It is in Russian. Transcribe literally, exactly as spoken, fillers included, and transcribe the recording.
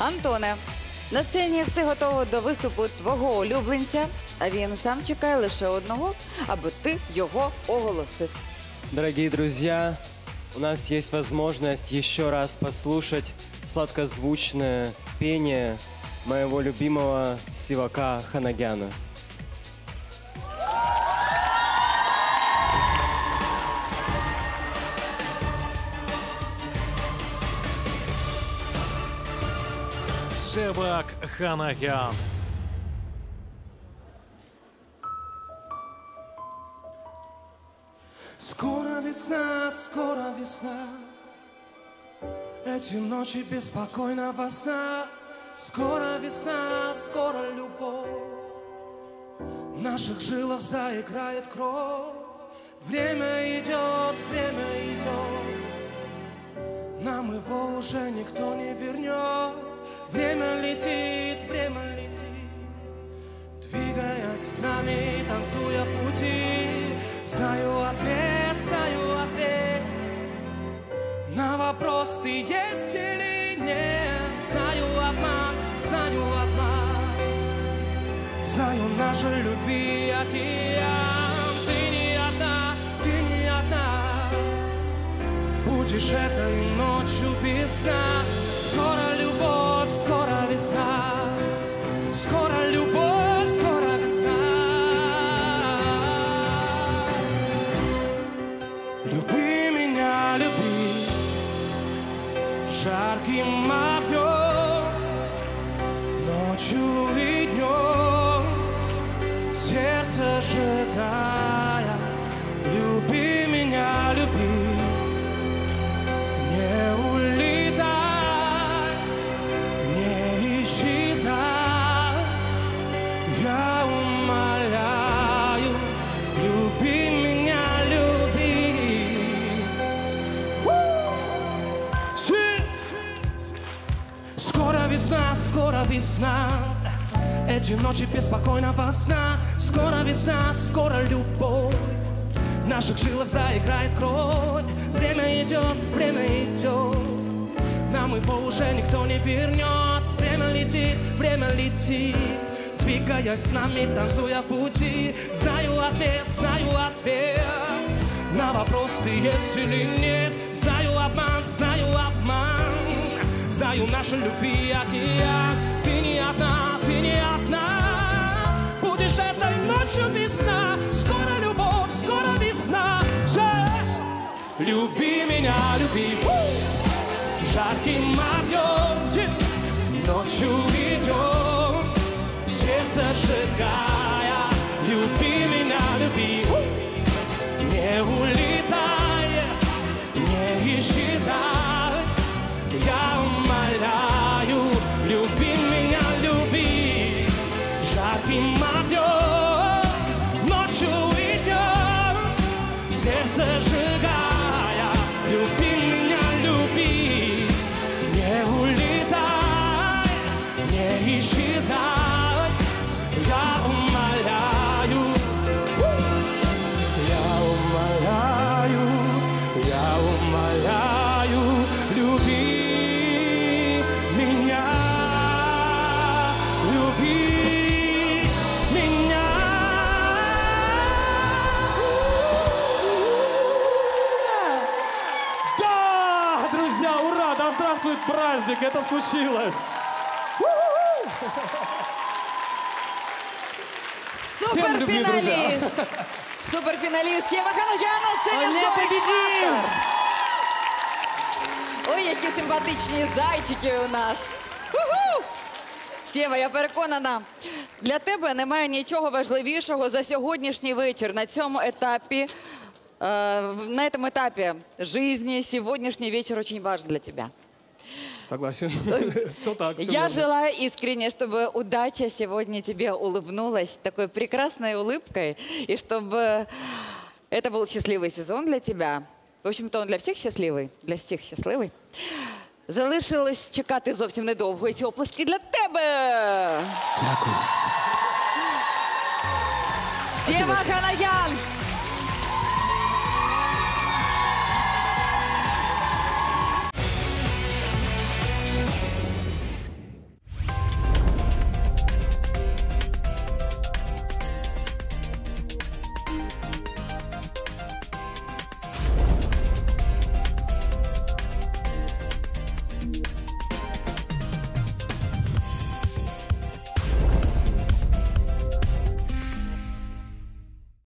Антоне, на сцені все готово до виступу твого улюбленця, а він сам чекає лише одного, аби ти його оголосив. Дорогие друзья, у нас есть возможность еще раз послушать сладкозвучное пение моего любимого Севака Ханагяна. Севак Ханагян. Скоро весна, скоро весна, эти ночи беспокойно во сна. Скоро весна, скоро любовь, в наших жилах заиграет кровь. Время идет, время идет, нам его уже никто не вернет. Время летит, время летит, двигаясь с нами, танцуя в пути. Знаю ответ, знаю ответ на вопрос, ты есть или нет. Знаю обман, знаю обман, знаю нашей любви океан. Ты не одна, ты не одна, будешь этой ночью без сна. Скоро любовь, скоро весна, скоро любовь, скоро весна. Люби меня, люби, жарким огнем, ночью и днем, сердце сжигая. Люби меня, люби, не улетай, не исчезай, я умоляю, люби меня. Скоро весна, скоро весна, эти ночи беспокойно во сна. Скоро весна, скоро любовь, в наших жилах заиграет кровь. Время идет, время идет, нам его уже никто не вернет. Время летит, время летит, двигаясь с нами, танцуя в пути. Знаю ответ, знаю ответ на вопрос, ты есть или нет. Знаю обман, знаю обман, знаю наши любви океан. Ты не одна, ты не одна, будешь этой ночью без сна. Скоро любовь, скоро весна. Люби меня, люби, жарким огнем, ночью идем, сердце сжигая. Люби меня, люби, не улетай, не исчезай, я умоляю, люби меня, люби, жарким огнем, ночью идем, сердце сжигая. Люби меня, люби, не улетай, не исчезай, я умоляю, я умоляю, я умоляю, люби. Праздник, это случилось! Суперфиналист! Суперфиналист Севак Ханагян на сцені шоу «Ікс-Фактор». Ой, які симпатичні зайчики у нас! Сєва, я переконана, для тебе немає нічого важливішого за сьогоднішній вечір на цьому етапі. На этом этапе жизни сегодняшний вечер очень важен для тебя. Согласен. Все так. Все Я можно. Желаю искренне, чтобы удача сегодня тебе улыбнулась такой прекрасной улыбкой, и чтобы это был счастливый сезон для тебя. В общем-то, он для всех счастливый, для всех счастливый. Залишилось чекати зовсім недовго, і ці оплески для тебе. Дякую. Севак Ханагян.